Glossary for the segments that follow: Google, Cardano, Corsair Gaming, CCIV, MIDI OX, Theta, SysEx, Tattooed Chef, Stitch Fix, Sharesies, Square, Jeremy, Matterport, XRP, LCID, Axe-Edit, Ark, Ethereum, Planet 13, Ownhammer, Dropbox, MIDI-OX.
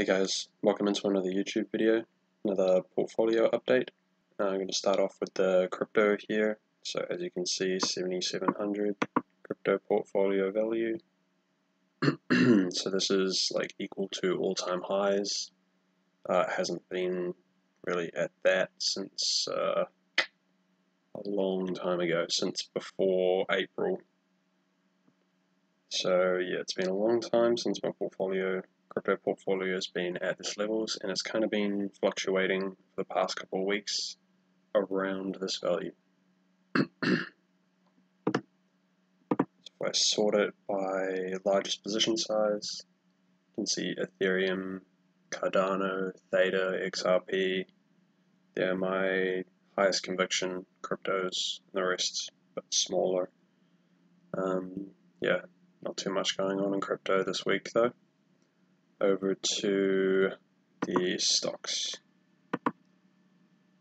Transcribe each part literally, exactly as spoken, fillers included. Hey guys, welcome into another YouTube video, another portfolio update. Uh, I'm going to start off with the crypto here. So as you can see, seventy-seven hundred crypto portfolio value. So this is like equal to all-time highs. Uh, it hasn't been really at that since uh, a long time ago, since before April. So yeah, it's been a long time since my portfolio crypto portfolio has been at this levels, and it's kind of been fluctuating for the past couple of weeks around this value. So if I sort it by largest position size, you can see Ethereum, Cardano, Theta, X R P. They're my highest conviction cryptos, and the rest but smaller. Um, yeah, not too much going on in crypto this week though. Over to the stocks.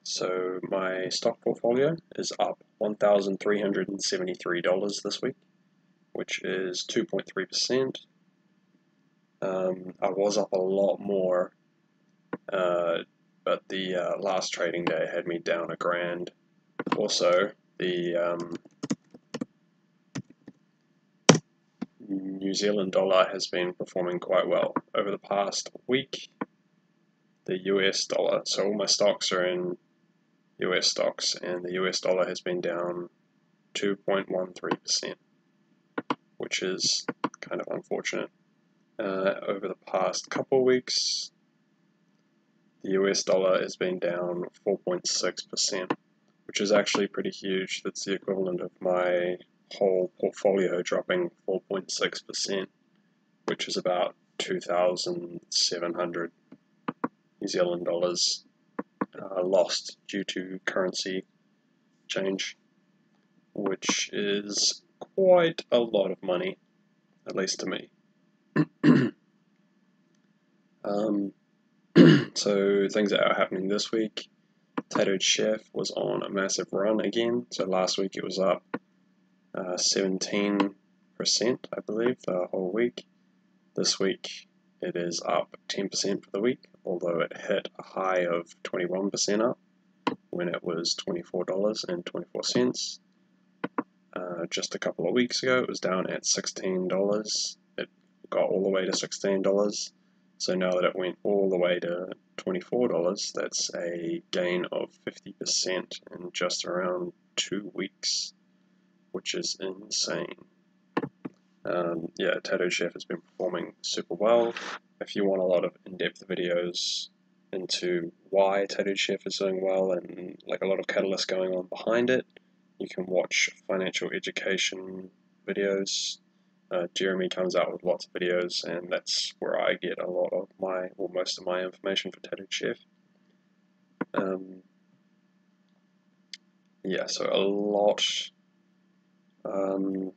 So my stock portfolio is up one thousand three hundred seventy-three dollars this week, which is two point three percent. Um, I was up a lot more, uh, but the uh, last trading day had me down a grand. Also, the um, New Zealand dollar has been performing quite well over the past week. The U S dollar, so all my stocks are in U S stocks, and the U S dollar has been down two point one three percent, which is kind of unfortunate. Uh, over the past couple weeks, the U S dollar has been down four point six percent, which is actually pretty huge. That's the equivalent of my whole portfolio dropping four point six percent, which is about two thousand seven hundred New Zealand dollars uh, lost due to currency change, which is quite a lot of money, at least to me. um, so things that are happening this week, Tattooed Chef was on a massive run again. So last week it was up Uh, seventeen percent, I believe, the whole week. This week it is up ten percent for the week, although it hit a high of twenty-one percent up when it was twenty-four dollars and twenty-four cents. Uh, just a couple of weeks ago it was down at sixteen dollars. It got all the way to sixteen dollars. So now that it went all the way to twenty-four dollars, that's a gain of fifty percent in just around two weeks. Which is insane. Um, yeah, Tattooed Chef has been performing super well. If you want a lot of in-depth videos into why Tattooed Chef is doing well and like a lot of catalysts going on behind it, you can watch financial education videos. Uh, Jeremy comes out with lots of videos, and that's where I get a lot of my, or most of my information for Tattooed Chef. Um, yeah, so a lot... Um,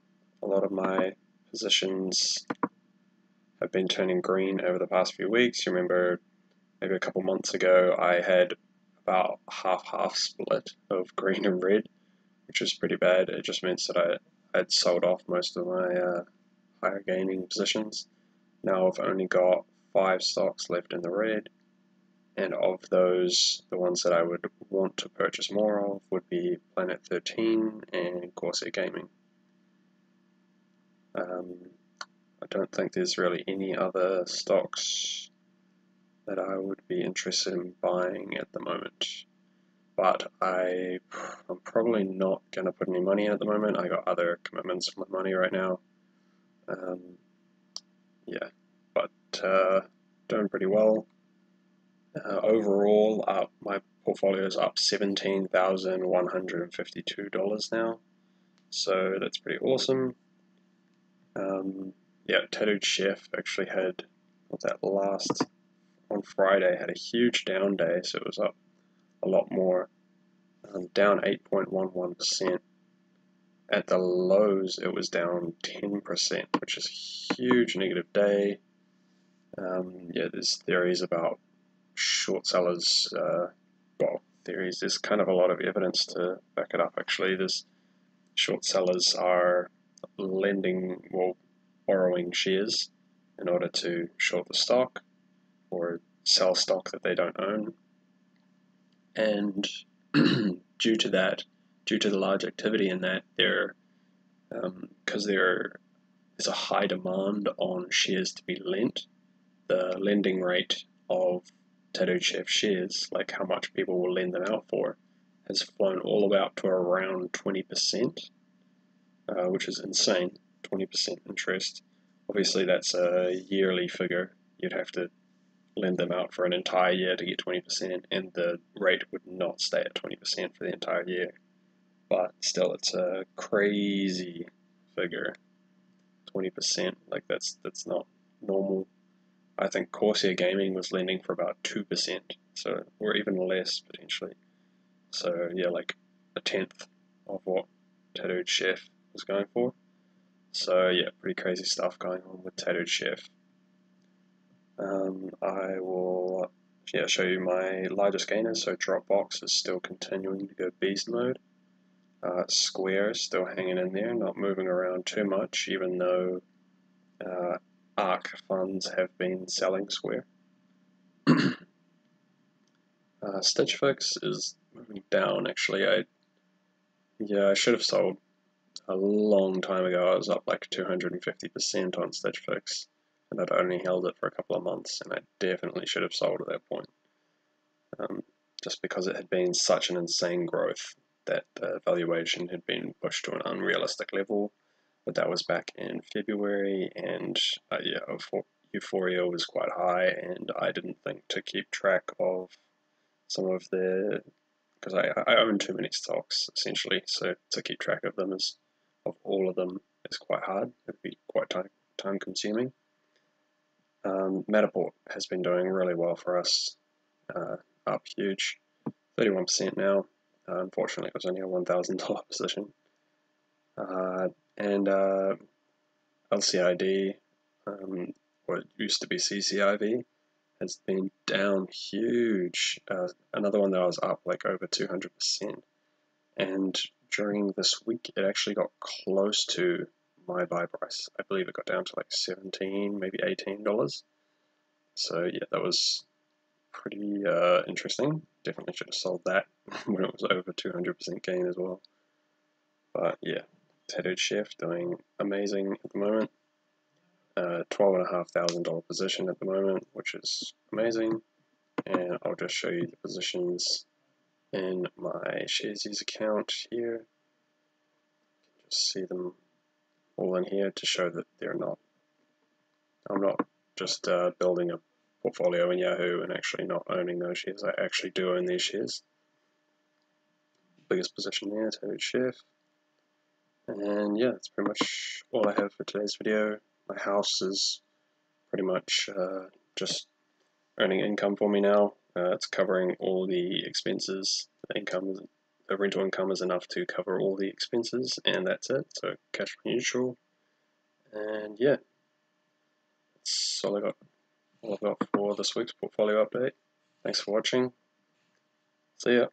a lot of my positions have been turning green over the past few weeks. You remember maybe a couple months ago I had about half-half split of green and red, which was pretty bad. It just means that I had sold off most of my uh, higher gaining positions. Now I've only got five stocks left in the red, and of those, the ones that I would want to purchase more of would be Planet thirteen and Corsair Gaming. Um, I don't think there's really any other stocks that I would be interested in buying at the moment. But I, I'm probably not going to put any money in at the moment. I got other commitments for my money right now. Um, yeah, but uh, doing pretty well. Uh, overall, uh, my portfolio is up seventeen thousand one hundred fifty-two dollars now, so that's pretty awesome. Um, yeah, Tattooed Chef actually had, what that last, on Friday, had a huge down day, so it was up a lot more, um, down eight point one one percent. At the lows, it was down ten percent, which is a huge negative day. Um, yeah, there's theories about short sellers, uh, well, theories, there's kind of a lot of evidence to back it up actually. There's short sellers are lending, well, borrowing shares in order to short the stock, or sell stock that they don't own. And due to that, due to the large activity in that, there, because um, there is a high demand on shares to be lent, the lending rate of Tattooed Chef shares, like how much people will lend them out for, has flown all about to around twenty percent, uh, which is insane, twenty percent interest. Obviously, that's a yearly figure. You'd have to lend them out for an entire year to get twenty percent, and the rate would not stay at twenty percent for the entire year. But still, it's a crazy figure, twenty percent. Like, that's that's not normal. I think Corsair Gaming was lending for about two percent, so, or even less, potentially. So, yeah, like a tenth of what Tattooed Chef was going for. So, yeah, pretty crazy stuff going on with Tattooed Chef. Um, I will yeah, show you my largest gainers. So Dropbox is still continuing to go beast mode. Uh, Square is still hanging in there, not moving around too much, even though uh, Ark funds have been selling Square. uh, Stitch Fix is moving down, actually. I yeah, I should have sold a long time ago. I was up like two hundred fifty percent on Stitch Fix, and I'd only held it for a couple of months, and I definitely should have sold at that point, um, just because it had been such an insane growth that the valuation had been pushed to an unrealistic level. But that was back in February, and uh, yeah, euphoria was quite high, and I didn't think to keep track of some of the, because I, I own too many stocks, essentially, so to keep track of them is, of all of them is quite hard. It would be quite time, time consuming. Um, Matterport has been doing really well for us, uh, up huge, thirty-one percent now. Uh, unfortunately, it was only a one thousand dollar position. Uh, and uh, L C I D, um, what used to be C C I V, has been down huge. Uh, another one that I was up like over two hundred percent. And during this week, it actually got close to my buy price. I believe it got down to like seventeen dollars, maybe eighteen dollars. So yeah, that was pretty uh, interesting. Definitely should have sold that when it was over two hundred percent gain as well. But yeah, Tattooed Chef doing amazing at the moment. Uh, twelve thousand five hundred dollar position at the moment, which is amazing. And I'll just show you the positions in my Sharesies account here. Just see them all in here to show that they're not, I'm not just uh, building a portfolio in Yahoo and actually not owning those shares. I actually do own these shares. Biggest position there, Tattooed Chef. And yeah, that's pretty much all I have for today's video. My house is pretty much uh, just earning income for me now. Uh, it's covering all the expenses. The income, the rental income is enough to cover all the expenses, and that's it. So cash neutral. And yeah, that's all I got. All I've got for this week's portfolio update. Thanks for watching. See ya.